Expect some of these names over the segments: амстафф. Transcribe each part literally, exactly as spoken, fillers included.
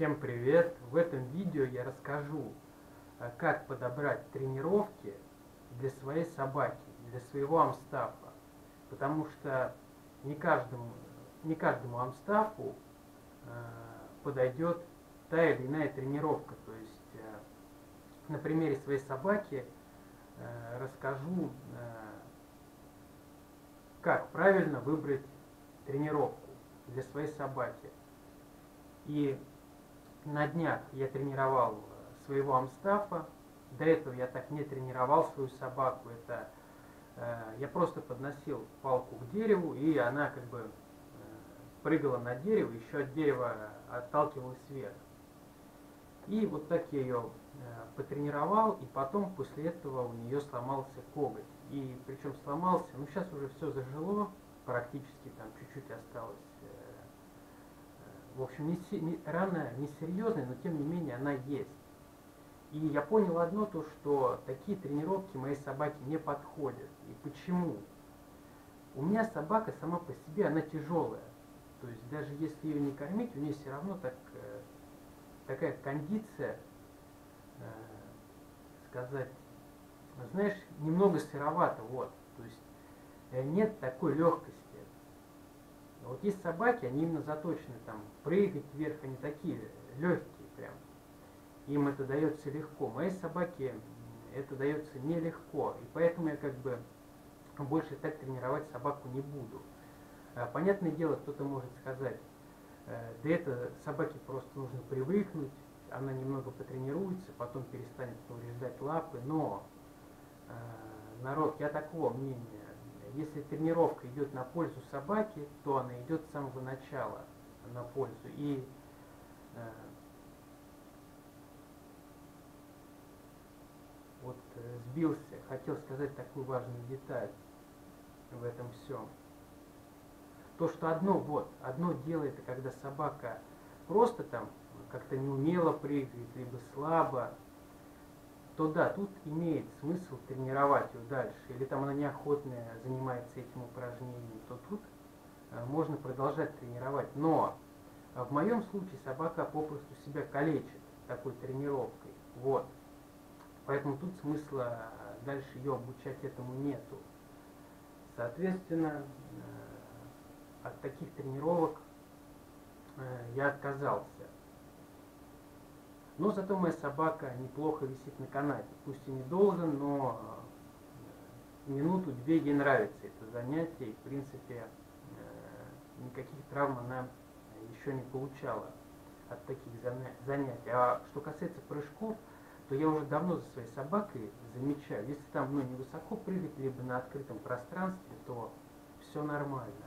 Всем привет! В этом видео я расскажу, как подобрать тренировки для своей собаки, для своего амстаффа. Потому что не каждому, не каждому амстаффу подойдет та или иная тренировка. То есть на примере своей собаки расскажу, как правильно выбрать тренировку для своей собаки. И на днях я тренировал своего амстаффа. До этого я так не тренировал свою собаку. Это э, я просто подносил палку к дереву, и она как бы э, прыгала на дерево, еще от дерева отталкивалась вверх. И вот так я ее э, потренировал, и потом после этого у нее сломался коготь. И причем сломался, ну сейчас уже все зажило, практически там чуть-чуть осталось. В общем, не, не, рана несерьезная, но тем не менее она есть. И я понял одно то, что такие тренировки моей собаке не подходят. И почему? У меня собака сама по себе, она тяжелая. То есть даже если ее не кормить, у нее все равно так, такая кондиция, э, сказать, знаешь, немного сыровато. Вот. То есть нет такой легкости. Вот есть собаки, они именно заточены там прыгать вверх, они такие легкие прям. Им это дается легко. Моей собаке это дается нелегко. И поэтому я как бы больше так тренировать собаку не буду. Понятное дело, кто-то может сказать, да это собаке просто нужно привыкнуть, она немного потренируется, потом перестанет повреждать лапы. Но, народ, я такого мнения. Если тренировка идет на пользу собаки, то она идет с самого начала на пользу. И э, вот э, сбился, хотел сказать такую важную деталь в этом всем. То, что одно, вот, одно дело, это когда собака просто там как-то неумело прыгает, либо слабо, то да, тут имеет смысл тренировать ее дальше, или там она неохотно занимается этим упражнением, то тут можно продолжать тренировать. Но в моем случае собака попросту себя калечит такой тренировкой. Вот. Поэтому тут смысла дальше ее обучать этому нету. Соответственно, от таких тренировок я отказался. Но зато моя собака неплохо висит на канате. Пусть и недолго, но минуту-две ей нравится это занятие. И, в принципе, никаких травм она еще не получала от таких занятий. А что касается прыжков, то я уже давно за своей собакой замечаю. Если там ну, невысоко прыгать, либо на открытом пространстве, то все нормально.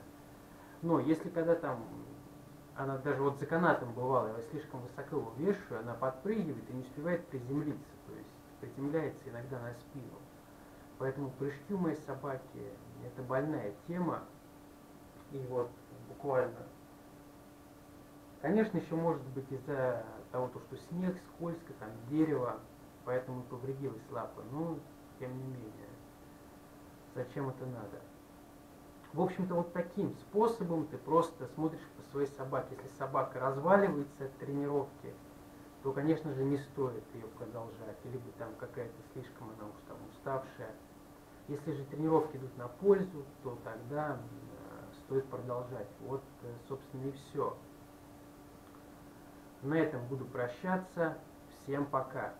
Но если когда там... Она даже вот за канатом бывала, я слишком высоко его вешаю, она подпрыгивает и не успевает приземлиться, то есть приземляется иногда на спину. Поэтому прыжки у моей собаки – это больная тема. И вот буквально, конечно, еще может быть из-за того, что снег, скользко, там дерево, поэтому повредилась лапа, но тем не менее, зачем это надо? В общем-то, вот таким способом ты просто смотришь по своей собаке. Если собака разваливается от тренировки, то, конечно же, не стоит ее продолжать. Либо там какая-то слишком она уж там уставшая. Если же тренировки идут на пользу, то тогда стоит продолжать. Вот, собственно, и все. На этом буду прощаться. Всем пока!